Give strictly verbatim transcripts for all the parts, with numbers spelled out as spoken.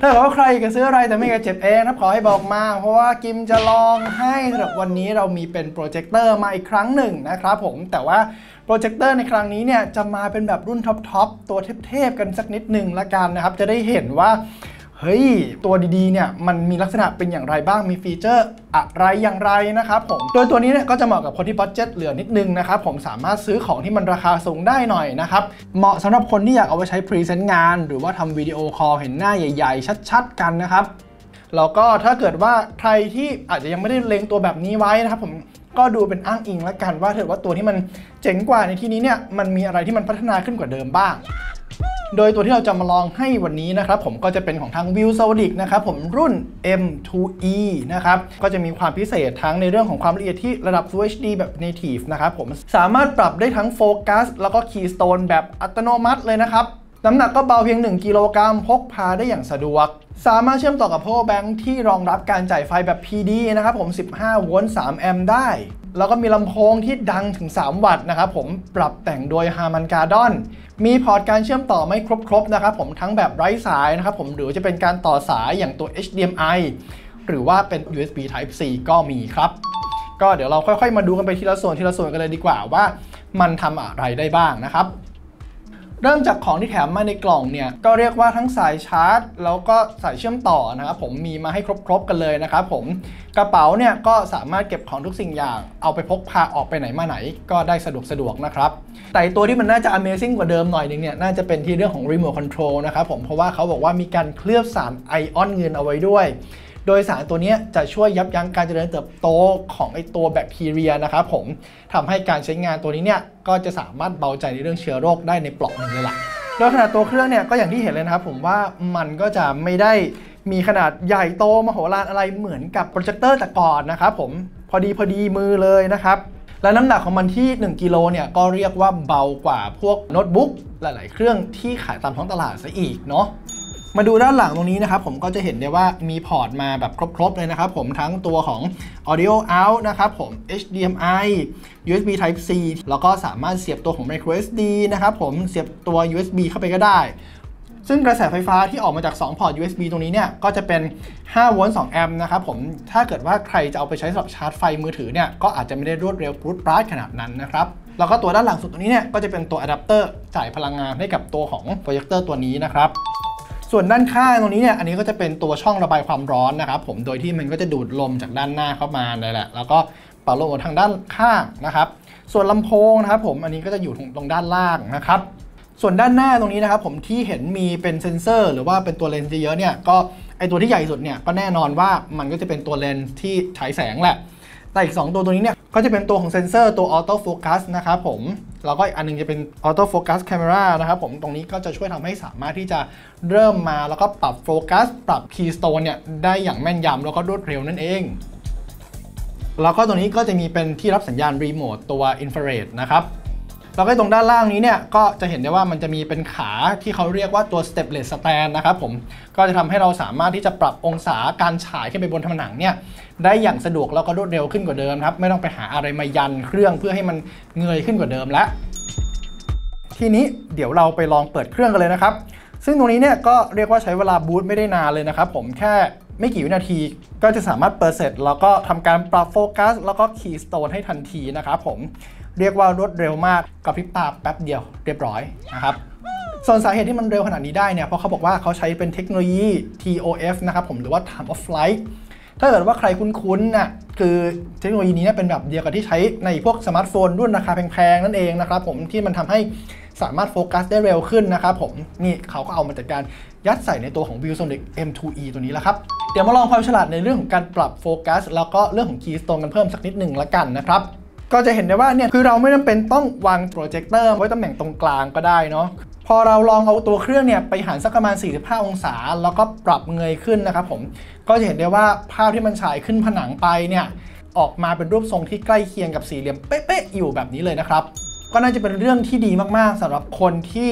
ถ้าบอกว่าใครจะซื้ออะไรแต่ไม่อยากเจ็บเองนะขอให้บอกมาเพราะว่ากิมจะลองให้สำหรับวันนี้เรามีเป็นโปรเจคเตอร์มาอีกครั้งหนึ่งนะครับผมแต่ว่าโปรเจคเตอร์ในครั้งนี้เนี่ยจะมาเป็นแบบรุ่นท็อปๆตัวเทพๆกันสักนิดหนึ่งละกันนะครับจะได้เห็นว่าเฮ้ยตัวดีๆเนี่ยมันมีลักษณะเป็นอย่างไรบ้างมีฟีเจอร์อะไรอย่างไรนะครับผมโดยตัวนี้เนี่ยก็จะเหมาะกับคนที่บัดเจ็ตเหลือนิดนึงนะครับผมสามารถซื้อของที่มันราคาสูงได้หน่อยนะครับเหมาะสำหรับคนที่อยากเอาไปใช้พรีเซนต์งานหรือว่าทำวิดีโอคอลเห็นหน้าใหญ่ๆชัดๆกันนะครับแล้วก็ถ้าเกิดว่าใครที่อาจจะยังไม่ได้เล็งตัวแบบนี้ไว้นะครับผมก็ดูเป็นอ้างอิงละกันว่าเถอะว่าตัวที่มันเจ๋งกว่าในที่นี้เนี่ยมันมีอะไรที่มันพัฒนาขึ้นกว่าเดิมบ้างโดยตัวที่เราจะมาลองให้วันนี้นะครับผมก็จะเป็นของทาง ViewSonic นะครับผมรุ่น เอ็ม ทู อี นะครับก็จะมีความพิเศษทั้งในเรื่องของความละเอียดที่ระดับ Full เอช ดี แบบ Native นะครับผมสามารถปรับได้ทั้งโฟกัสแล้วก็คีย์สโตนแบบอัตโนมัติเลยนะครับน้ำหนักก็เบาเพียงหนึ่งกิโลกรัมพกพาได้อย่างสะดวกสามารถเชื่อมต่อกับ Power Bank ที่รองรับการจ่ายไฟแบบ พี ดี นะครับผมสิบห้าโวลต์สามแอมป์ได้แล้วก็มีลำโพงที่ดังถึงสามวัตต์นะครับผมปรับแต่งโดย Harman Kardon มีพอร์ตการเชื่อมต่อไม่ครบๆนะครับผมทั้งแบบไร้สายนะครับผมหรือจะเป็นการต่อสายอย่างตัว เอช ดี เอ็ม ไอ หรือว่าเป็น ยู เอส บี Type C ก็มีครับก็เดี๋ยวเราค่อยๆมาดูกันไปทีละส่วนทีละส่วนกันเลยดีกว่าว่ามันทำอะไรได้บ้างนะครับเริ่มจากของที่แถมมาในกล่องเนี่ยก็เรียกว่าทั้งสายชาร์จแล้วก็สายเชื่อมต่อนะครับผมมีมาให้ครบๆกันเลยนะครับผมกระเป๋าเนี่ยก็สามารถเก็บของทุกสิ่งอย่างเอาไปพกพาออกไปไหนมาไหนก็ได้สะดวกสะดวกนะครับแต่ตัวที่มันน่าจะ Amazing กว่าเดิมหน่อยนึงเนี่ยน่าจะเป็นที่เรื่องของ Remote Control นะครับผมเพราะว่าเขาบอกว่ามีการเคลือบสารไอออนเงินเอาไว้ด้วยโดยสารตัวนี้จะช่วยยับยั้งการเจริญเติบโตของไอตัวแบคทีเรียนะครับผมทำให้การใช้งานตัวนี้เนี่ยก็จะสามารถเบาใจในเรื่องเชื้อโรคได้ในเปราะหนึ่งเลยล่ะโดยขนาดตัวเครื่องเนี่ยก็อย่างที่เห็นเลยนะครับผมว่ามันก็จะไม่ได้มีขนาดใหญ่โตมโหฬารอะไรเหมือนกับโปรเจคเตอร์แต่ก่อนนะครับผมพอดีพอดีมือเลยนะครับและน้ำหนักของมันที่หนึ่งกิโลเนี่ยก็เรียกว่าเบากว่าพวกโน้ตบุ๊กหลายๆเครื่องที่ขายตามท้องตลาดซะอีกเนาะมาดูด้านหลังตรงนี้นะครับผมก็จะเห็นได้ว่ามีพอร์ตมาแบบครบๆเลยนะครับผมทั้งตัวของ Audio Out นะครับผม เอช ดี เอ็ม ไอ ยู เอส บี Type C แล้วก็สามารถเสียบตัวของ Micro เอส ดี นะครับผมเสียบตัว ยู เอส บี เข้าไปก็ได้ซึ่งกระแสไฟฟ้าที่ออกมาจากสองพอร์ต ยู เอส บี ตรงนี้เนี่ยก็จะเป็นห้าโวลต์สองแอมป์นะครับผมถ้าเกิดว่าใครจะเอาไปใช้สำหรับชาร์จไฟมือถือเนี่ยก็อาจจะไม่ได้รวดเร็วปรุดปราดขนาดนั้นนะครับแล้วก็ตัวด้านหลังสุดตรงนี้เนี่ยก็จะเป็นตัวอะแดปเตอร์จ่ายพลังงานให้กับตัวของโปรเจคเตอร์ตัวนี้นะครับส่วนด้านข้างตรงนี้เนี่ยอันนี้ก็จะเป็นตัวช่องระบายความร้อนนะครับผมโดยที่มันก็จะดูดลมจากด้านหน้าเข้ามาเลยแหละแล้วก็เป่าลมออกทางด้านข้างนะครับส่วนลำโพงนะครับผมอันนี้ก็จะอยู่ตรงด้านล่างนะครับส่วนด้านหน้าตรงนี้นะครับผมที่เห็นมีเป็นเซ็นเซอร์หรือว่าเป็นตัวเลนส์เยอะเนี่ยก็ไอตัวที่ใหญ่สุดเนี่ยก็แน่นอนว่ามันก็จะเป็นตัวเลนส์ที่ฉายแสงแหละแต่อีกสองตัวตัวนี้เนี่ยก็จะเป็นตัวของเซ็นเซอร์ตัวออโต้โฟกัสนะครับผมแล้วก็อีกอันนึงจะเป็นออโต้โฟกัสแคมรานะครับผมตรงนี้ก็จะช่วยทำให้สามารถที่จะเริ่มมาแล้วก็ปรับโฟกัสปรับคีย์สโตนเนี่ยได้อย่างแม่นยำแล้วก็รวดเร็วนั่นเองแล้วก็ตรงนี้ก็จะมีเป็นที่รับสัญญาณรีโมทตัวอินฟราเรดนะครับแล้วก็ตรงด้านล่างนี้เนี่ยก็จะเห็นได้ว่ามันจะมีเป็นขาที่เขาเรียกว่าตัว stepless stand นะครับผมก็จะทำให้เราสามารถที่จะปรับองศาการฉายขึ้นไปบนผนังเนี่ยได้อย่างสะดวกแล้วก็รวดเร็วขึ้นกว่าเดิมครับไม่ต้องไปหาอะไรมายันเครื่องเพื่อให้มันเงยขึ้นกว่าเดิมแล้วทีนี้เดี๋ยวเราไปลองเปิดเครื่องกันเลยนะครับซึ่งตรงนี้เนี่ยก็เรียกว่าใช้เวลาบูตไม่ได้นานเลยนะครับผมแค่ไม่กี่วินาทีก็จะสามารถเปิดเสร็จแล้วก็ทำการปรับโฟกัสแล้วก็คีย์สโตนให้ทันทีนะครับผมเรียกว่ารวดเร็วมากกับพริบตาแป๊บเดียวเรียบร้อยนะครับส่วนสาเหตุที่มันเร็วขนาดนี้ได้เนี่ยเพราะเขาบอกว่าเขาใช้เป็นเทคโนโลยี ที โอ เอฟ นะครับผมหรือว่า Time of Flight ถ้าเกิดว่าใครคุ้นๆน่ะคือเทคโนโลยีนี้เป็นแบบเดียวกับที่ใช้ในพวกสมาร์ทโฟนรุ่นราคาแพงๆนั่นเองนะครับผมที่มันทำให้สามารถโฟกัสได้เร็วขึ้นนะครับผมนี่เขาก็เอามาจัดการยัดใส่ในตัวของ ViewSonic เอ็ม ทู อี ตัวนี้แล้วครับเดี๋ยวมาลองความฉลาดในเรื่องของการปรับโฟกัสแล้วก็เรื่องของคีย์สโตนกันเพิ่มสักนิดหนึ่งละกันนะครับก็จะเห็นได้ว่าเนี่ยคือเราไม่จำเป็นต้องวางโปรเจคเตอร์ไว้ตำแหน่งตรงกลางก็ได้เนาะพอเราลองเอาตัวเครื่องเนี่ยไปหันสักประมาณสี่สิบห้าองศาแล้วก็ปรับเงยขึ้นนะครับผมก็จะเห็นได้ว่าภาพที่มันฉายขึ้นผนังไปเนี่ยออกมาเป็นรูปทรงที่ใกล้เคียงกับสี่เหลี่ยมเป๊ะๆอยู่แบบนี้เลยนะครับก็น่าจะเป็นเรื่องที่ดีมากๆสำหรับคนที่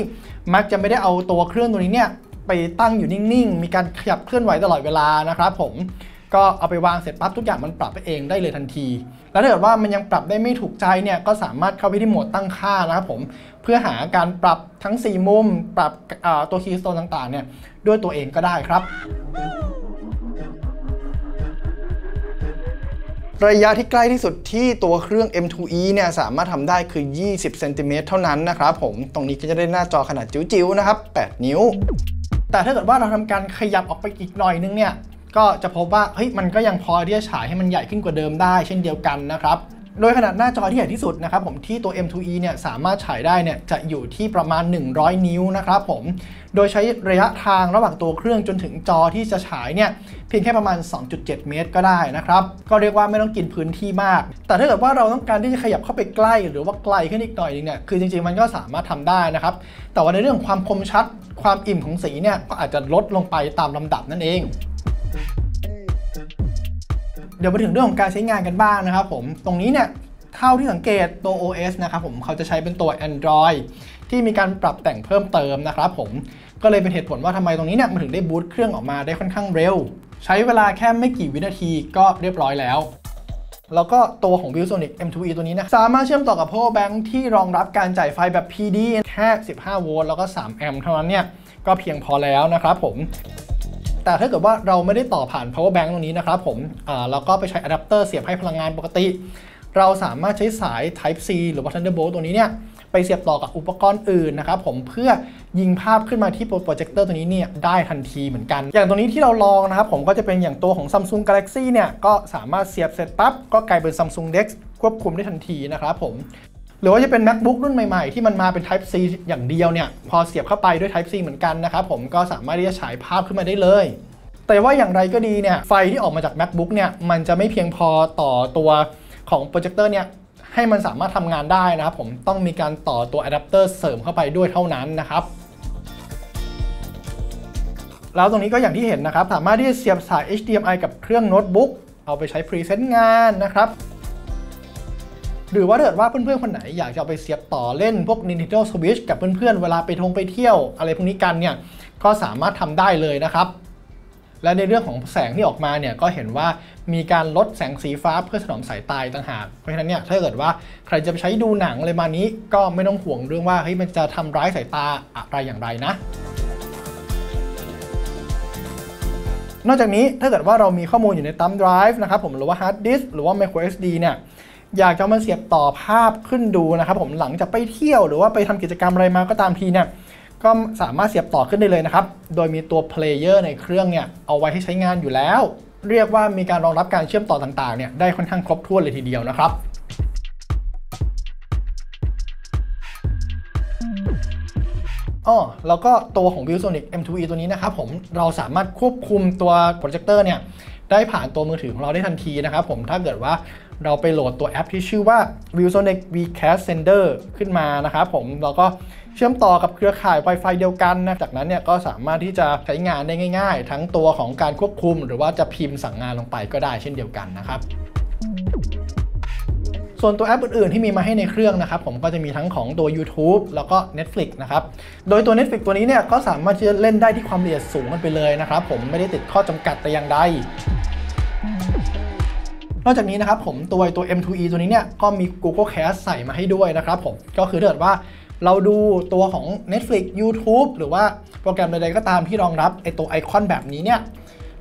มักจะไม่ได้เอาตัวเครื่องตัวนี้เนี่ยไปตั้งอยู่นิ่งๆมีการขยับเคลื่อนไหวตลอดเวลานะครับผม ก็เอาไปวางเสร็จปั๊บทุกอย่างมันปรับไปเองได้เลยทันทีแล้วถ้าเกิดว่ามันยังปรับได้ไม่ถูกใจเนี่ยก็สามารถเข้าไปที่โหมดตั้งค่านะครับผมเพื่อหาการปรับทั้งสี่มุมปรับตัวคีย์สโตนต่างๆเนี่ยด้วยตัวเองก็ได้ครับระยะที่ใกล้ที่สุดที่ตัวเครื่อง เอ็ม ทู อี เนี่ยสามารถทำได้คือยี่สิบเซนติเมตรเท่านั้นนะครับผมตรงนี้ก็จะได้หน้าจอขนาดจิ๋วๆนะครับแปดนิ้วแต่ถ้าเกิดว่าเราทำการขยับออกไปอีกหน่อยนึงเนี่ยก็จะพบว่าเฮ้ยมันก็ยังพอที่จะฉายให้มันใหญ่ขึ้นกว่าเดิมได้เช่นเดียวกันนะครับโดยขนาดหน้าจอที่ใหญ่ที่สุดนะครับผมที่ตัว เอ็ม ทู อี เนี่ยสามารถฉายได้เนี่ยจะอยู่ที่ประมาณหนึ่งร้อยนิ้วนะครับผมโดยใช้ระยะทางระหว่างตัวเครื่องจนถึงจอที่จะฉายเนี่ยเพียงแค่ประมาณ สองจุดเจ็ด เมตรก็ได้นะครับก็เรียกว่าไม่ต้องกินพื้นที่มากแต่ถ้าเกิดว่าเราต้องการที่จะขยับเข้าไปใกล้หรือว่าไกลขึ้นอีกหน่อยนึงเนี่ยคือจริงๆมันก็สามารถทำได้นะครับแต่ว่าในเรื่องความคมชัดความอิ่มของสีเนี่ยก็อาจจะลดลงไปตามลำดับนั่นเองเดี๋ยวมาถึงเรื่องของการใช้งานกันบ้างนะครับผมตรงนี้เนี่ยเท่าที่สังเกตตัว โอ เอส นะครับผมเขาจะใช้เป็นตัว Android ที่มีการปรับแต่งเพิ่มเติมนะครับผมก็เลยเป็นเหตุผลว่าทำไมตรงนี้เนี่ยมันถึงได้บูตเครื่องออกมาได้ค่อนข้างเร็วใช้เวลาแค่ไม่กี่วินาทีก็เรียบร้อยแล้วแล้วก็ตัวของ ViewSonic เอ็ม ทู อี ตัวนี้นะสามารถเชื่อมต่อกับ Power Bank ที่รองรับการจ่ายไฟแบบ พี ดี แค่สิบห้าโวลต์แล้วก็สามแอมป์เท่านั้นเนี่ยก็เพียงพอแล้วนะครับผมแต่ถ้าเกิดว่าเราไม่ได้ต่อผ่าน power bank ตรงนี้นะครับผมเราก็ไปใช้อะแดปเตอร์เสียบให้พลังงานปกติเราสามารถใช้สาย Type C หรือว่า Thunderbolt ตัวนี้เนี่ยไปเสียบต่อกับอุปกรณ์อื่นนะครับผมเพื่อยิงภาพขึ้นมาที่โปรเจคเตอร์ตัวนี้เนี่ยได้ทันทีเหมือนกันอย่างตัวนี้ที่เราลองนะครับผมก็จะเป็นอย่างตัวของ Samsung Galaxy เนี่ยก็สามารถเสียบเสร็จปั๊บก็กลายเป็น Samsung Dex ควบคุมได้ทันทีนะครับผมหรือว่าจะเป็น MacBook รุ่นใหม่ๆที่มันมาเป็น Type C อย่างเดียวเนี่ยพอเสียบเข้าไปด้วย Type C เหมือนกันนะครับผมก็สามารถที่จะฉายภาพขึ้นมาได้เลยแต่ว่าอย่างไรก็ดีเนี่ยไฟที่ออกมาจาก MacBook เนี่ยมันจะไม่เพียงพอต่อตัวของโปรเจคเตอร์เนี่ยให้มันสามารถทำงานได้นะครับผมต้องมีการต่อตัวอะแดปเตอร์เสริมเข้าไปด้วยเท่านั้นนะครับแล้วตรงนี้ก็อย่างที่เห็นนะครับสามารถที่จะเสียบสาย เอช ดี เอ็ม ไอ กับเครื่องโน้ตบุ๊กเอาไปใช้พรีเซนต์งานนะครับหรือว่าถ้าเกิดว่าเพื่อนๆคนไหนอยากจะเอาไปเสียบต่อเล่นพวก Nintendo Switch กับเพื่อนๆเวลาไปท่องไปเที่ยวอะไรพวกนี้กันเนี่ยก็สามารถทำได้เลยนะครับและในเรื่องของแสงที่ออกมาเนี่ยก็เห็นว่ามีการลดแสงสีฟ้าเพื่อถนอมสายตาต่างหากเพราะฉะนั้นเนี่ยถ้าเกิดว่าใครจะไปใช้ดูหนังอะไรมานี้ก็ไม่ต้องห่วงเรื่องว่าเฮ้ยมันจะทำร้ายสายตาอะไรอย่างไรนะนอกจากนี้ถ้าเกิดว่าเรามีข้อมูลอยู่ในตั้มไดรฟ์นะครับผมหรือว่าฮาร์ดดิสก์หรือว่า micro เอส ดี เนี่ยอยากจะมาเสียบต่อภาพขึ้นดูนะครับผมหลังจากไปเที่ยวหรือว่าไปทำกิจกรรมอะไรมาก็ตามทีเนี่ยก็สามารถเสียบต่อขึ้นได้เลยนะครับโดยมีตัวเพลเยอร์ในเครื่องเนี่ยเอาไว้ให้ใช้งานอยู่แล้วเรียกว่ามีการรองรับการเชื่อมต่อต่างๆเนี่ยได้ค่อนข้างครบถ้วนเลยทีเดียวนะครับอ๋อแล้วก็ตัวของ ViewSonic เอ็ม ทู อี ตัวนี้นะครับผมเราสามารถควบคุมตัวโปรเจคเตอร์เนี่ยได้ผ่านตัวมือถือของเราได้ทันทีนะครับผมถ้าเกิดว่าเราไปโหลดตัวแอปที่ชื่อว่า Viewsonic Vcast Sender ขึ้นมานะครับผมเราก็เชื่อมต่อกับเครือข่าย Wi-Fi เดียวกันนะจากนั้นเนี่ยก็สามารถที่จะใช้งานได้ง่ายๆทั้งตัวของการควบคุมหรือว่าจะพิมพ์สั่งงานลงไปก็ได้เช่นเดียวกันนะครับส่วนตัวแอปอื่นๆที่มีมาให้ในเครื่องนะครับผมก็จะมีทั้งของตัว YouTube แล้วก็ Netflix นะครับโดยตัว Netflix ตัวนี้เนี่ยก็สามารถที่จะเล่นได้ที่ความละเอียดสูงกันไปเลยนะครับผมไม่ได้ติดข้อจำกัดแต่อย่างใดนอกจากนี้นะครับผมตัวตัว เอ็ม ทู อี ตัวนี้เนี่ยก็มี Google Cast ใส่มาให้ด้วยนะครับผมก็คือเกิดว่าเราดูตัวของ Netflix YouTube หรือว่าโปรแกรมใดๆก็ตามที่รองรับไอตัวไอคอนแบบนี้เนี่ย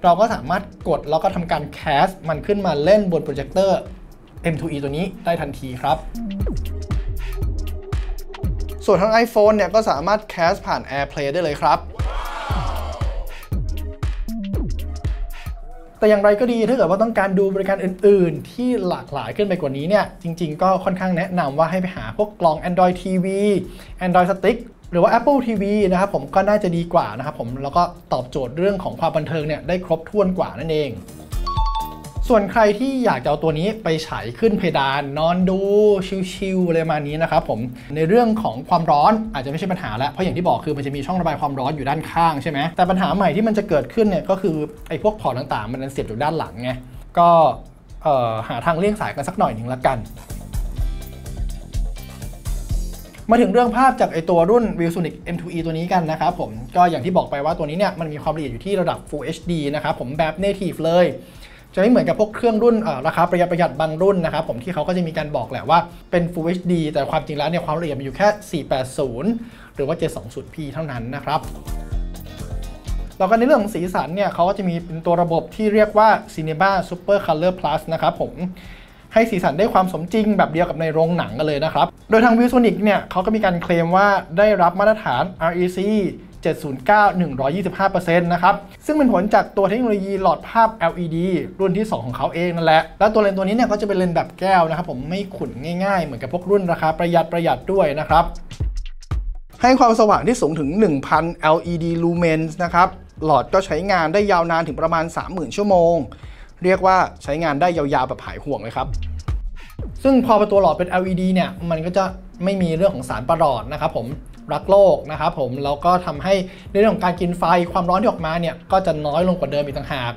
เราก็สามารถกดแล้วก็ทำการ Cast มันขึ้นมาเล่นบนโปรเจคเตอร์ เอ็ม ทู อี ตัวนี้ได้ทันทีครับส่วนทาง iPhone เนี่ยก็สามารถ Cast ผ่าน AirPlay ได้เลยครับแต่อย่างไรก็ดีถ้าเกิดว่าต้องการดูบริการอื่นๆที่หลากหลายขึ้นไปกว่านี้เนี่ยจริงๆก็ค่อนข้างแนะนำว่าให้ไปหาพวกกล่อง Android ที วี Android Stick หรือว่า Apple ที วี นะครับผมก็น่าจะดีกว่านะครับผมแล้วก็ตอบโจทย์เรื่องของความบันเทิงเนี่ยได้ครบถ้วนกว่านั่นเองส่วนใครที่อยากจะเอาตัวนี้ไปฉายขึ้นเพดานนอนดูชิลๆอะไรมานี้นะครับผมในเรื่องของความร้อนอาจจะไม่ใช่ปัญหาแล้วเพราะอย่างที่บอกคือมันจะมีช่องระบายความร้อนอยู่ด้านข้างใช่ไหมแต่ปัญหาใหม่ที่มันจะเกิดขึ้นเนี่ยก็คือไอ้พวกพอร์ตต่างๆมันเสียบอยู่ด้านหลังไงก็หาทางเลี่ยงสายกันสักหน่อยหนึ่งละกันมาถึงเรื่องภาพจากไอตัวรุ่น ViewSonic เอ็ม ทู อี ตัวนี้กันนะครับผมก็อย่างที่บอกไปว่าตัวนี้เนี่ยมันมีความละเอียดอยู่ที่ระดับ Full เอช ดี นะครับผมแบบ Native เลย จะไม่เหมือนกับพวกเครื่องรุ่นราคาประหยัดประหยัดบางรุ่นนะครับผมที่เขาก็จะมีการบอกแหละว่าเป็น Full เอช ดี แต่ความจริงแล้วเนี่ยความละเอียดมันอยู่แค่สี่แปดศูนย์หรือว่า เจ็ดสองศูนย์พี เท่านั้นนะครับแล้วก็ในเรื่องของสีสันเนี่ยเขาก็จะมีเป็นตัวระบบที่เรียกว่า Cinema Super Color Plus นะครับผมให้สีสันได้ความสมจริงแบบเดียวกับในโรงหนังกันเลยนะครับโดยทาง ViewSonic เนี่ยเขาก็มีการเคลมว่าได้รับมาตรฐาน อาร์ อี ซี เจ็ดศูนย์เก้า หนึ่งร้อยยี่สิบห้าเปอร์เซ็นต์ นะครับซึ่งเป็นผลจากตัวเทคโนโลยีหลอดภาพ แอล อี ดี รุ่นที่สองของเขาเองนั่นแหละแล้วตัวเลนส์ตัวนี้เนี่ยก็จะเป็นเลนส์แบบแก้วนะครับผมไม่ขุ่นง่ายๆเหมือนกับพวกรุ่นราคาประหยัดประหยัดด้วยนะครับให้ความสว่างที่สูงถึง หนึ่งพัน แอล อี ดี lumens นะครับหลอดก็ใช้งานได้ยาวนานถึงประมาณ สามหมื่น ชั่วโมงเรียกว่าใช้งานได้ยาวๆแบบหายห่วงเลยครับซึ่งพอเป็นตัวหลอดเป็น แอล อี ดี เนี่ยมันก็จะไม่มีเรื่องของสารประหลอดนะครับผมรักโลกนะครับผมแล้วก็ทำให้ในเรื่องของการกินไฟความร้อนที่ออกมาเนี่ยก็จะน้อยลงกว่าเดิมอีกต่างหาก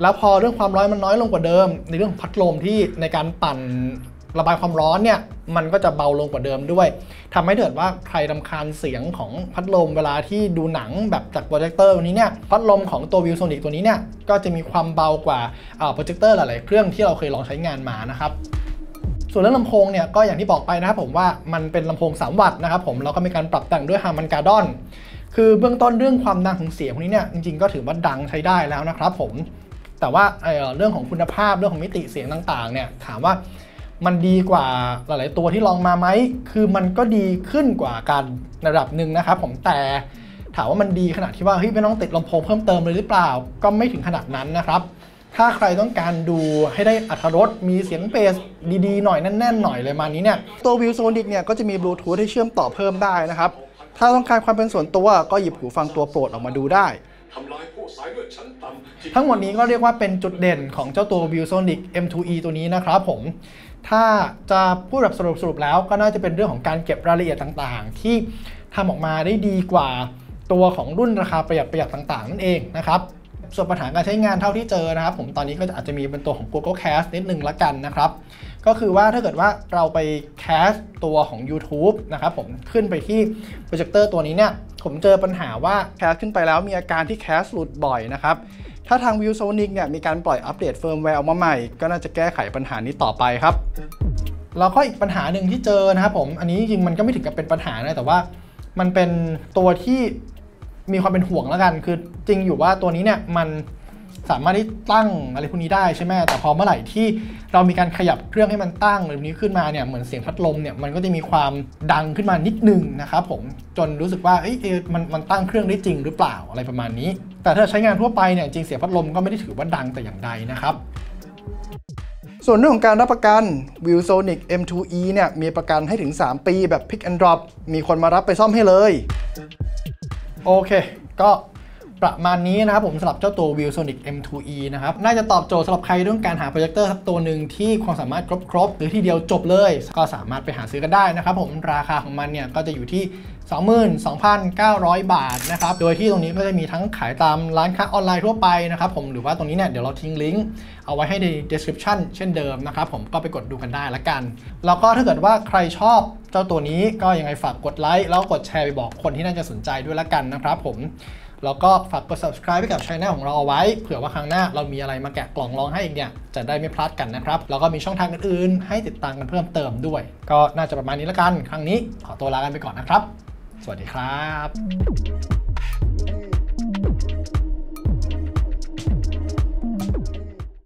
แล้วพอเรื่องความร้อนมันน้อยลงกว่าเดิมในเรื่องพัดลมที่ในการปั่นระบายความร้อนเนี่ยมันก็จะเบาลงกว่าเดิมด้วยทำให้เกิดว่าใครรำคาญเสียงของพัดลมเวลาที่ดูหนังแบบจากโปรเจคเตอร์ตัวนี้เนี่ยพัดลมของตัว ViewSonic ตัวนี้เนี่ยก็จะมีความเบากว่าโปรเจคเตอร์หลายๆเครื่องที่เราเคยลองใช้งานมานะครับส่วนเรื่องลำโพงเนี่ยก็อย่างที่บอกไปนะครับผมว่ามันเป็นลำโพงสามวัตต์นะครับผมแล้วก็มีการปรับแต่งด้วย Harman Kardon คือเบื้องต้นเรื่องความดังของเสียงพวกนี้เนี่ยจริงๆก็ถือว่าดังใช้ได้แล้วนะครับผมแต่ว่าเรื่องของคุณภาพเรื่องของมิติเสียงต่างๆเนี่ยถามว่ามันดีกว่าหลายๆตัวที่ลองมาไหมคือมันก็ดีขึ้นกว่ากันระดับหนึ่งนะครับผมแต่ถามว่ามันดีขนาดที่ว่าเฮ้ยไม่ต้องติดลำโพงเพิ่มเติมเลยหรือเปล่าก็ไม่ถึงขนาดนั้นนะครับถ้าใครต้องการดูให้ได้อรรถรสมีเสียงเบสดีๆหน่อยแน่นๆหน่อยเลยมานี้เนี่ยตัว ViewSonic เนี่ยก็จะมีบลูทูธให้เชื่อมต่อเพิ่มได้นะครับถ้าต้องการความเป็นส่วนตัวก็หยิบหูฟังตัวโปรดออกมาดูได้ทั้งหมดนี้ก็เรียกว่าเป็นจุดเด่นของเจ้าตัว ViewSonic เอ็ม ทู อี ตัวนี้นะครับผมถ้าจะพูดแบบสรุปสรุปแล้วก็น่าจะเป็นเรื่องของการเก็บรายละเอียดต่างๆที่ทำออกมาได้ดีกว่าตัวของรุ่นราคาประหยัดประหยัดต่างๆนั่นเองนะครับส่วนปัญหาการใช้งานเท่าที่เจอนะครับผมตอนนี้ก็อาจจะมีเป็นตัวของ Google Cast นิดนึงละกันนะครับก็คือว่าถ้าเกิดว่าเราไป Cast ตัวของ YouTube นะครับผมขึ้นไปที่โปรเจคเตอร์ตัวนี้เนี่ยผมเจอปัญหาว่า Cast ขึ้นไปแล้วมีอาการที่ Cast หลุดบ่อยนะครับถ้าทาง ViewSonic เนี่ยมีการปล่อยอัปเดตเฟิร์มแวร์ออกมาใหม่ก็น่าจะแก้ไขปัญหานี้ต่อไปครับแล้วก็อีกปัญหาหนึ่งที่เจอนะครับผมอันนี้จริงๆมันก็ไม่ถึงกับเป็นปัญหานะแต่ว่ามันเป็นตัวที่มีความเป็นห่วงแล้วกันคือจริงอยู่ว่าตัวนี้เนี่ยมันสามารถที่ตั้งอะไรพวกนี้ได้ใช่ไหมแต่พอเมื่อไหร่ที่เรามีการขยับเครื่องให้มันตั้งหรือนี้ขึ้นมาเนี่ยเหมือนเสียงพัดลมเนี่ยมันก็จะมีความดังขึ้นมานิดนึงนะครับผมจนรู้สึกว่าเอ๊ะมันมันตั้งเครื่องได้จริงหรือเปล่าอะไรประมาณนี้แต่ถ้าใช้งานทั่วไปเนี่ยจริงเสียงพัดลมก็ไม่ได้ถือว่าดังแต่อย่างใดนะครับส่วนเรื่องของการรับประกัน ViewSonic เอ็ม ทู อี เนี่ยมีประกันให้ถึงสามปีแบบ Pick and Drop มีคนมารับไปซ่อมให้เลยโอเคก็ประมาณนี้นะครับผมสำหรับเจ้าตัว ViewSonic เอ็ม ทู อี นะครับน่าจะตอบโจทย์สำหรับใครต้องการหาโปรเจคเตอร์สักตัวหนึ่งที่ความสามารถครบๆหรือที่เดียวจบเลยก็สามารถไปหาซื้อกันได้นะครับผมราคาของมันเนี่ยก็จะอยู่ที่ สองหมื่นสองพันเก้าร้อย บาทนะครับโดยที่ตรงนี้ก็จะมีทั้งขายตามร้านค้าออนไลน์ทั่วไปนะครับผมหรือว่าตรงนี้เนี่ยเดี๋ยวเราทิ้งลิงก์เอาไว้ให้ใน description เช่นเดิมนะครับผมก็ไปกดดูกันได้ละกันแล้วก็ถ้าเกิดว่าใครชอบเจ้าตัวนี้ก็ยังไงฝากกดไลค์แล้วกดแชร์ไปบอกคนที่น่าจะสนใจด้วยละกันนะครับผมแล้วก็ฝากกด subscribe ไปกับ channel ของเราเอาไว้เผื่อว่าครั้งหน้าเรามีอะไรมาแกะกล่องลองให้อีกเนี่ยจะได้ไม่พลาดกันนะครับแล้วก็มีช่องทางอื่นๆให้ติดตามกันเพิ่มเติมด้วยก็น่าจะประมาณนี้ละกันครั้งนี้ขอตัวลากันไปก่อนนะครับสวัสดีครับ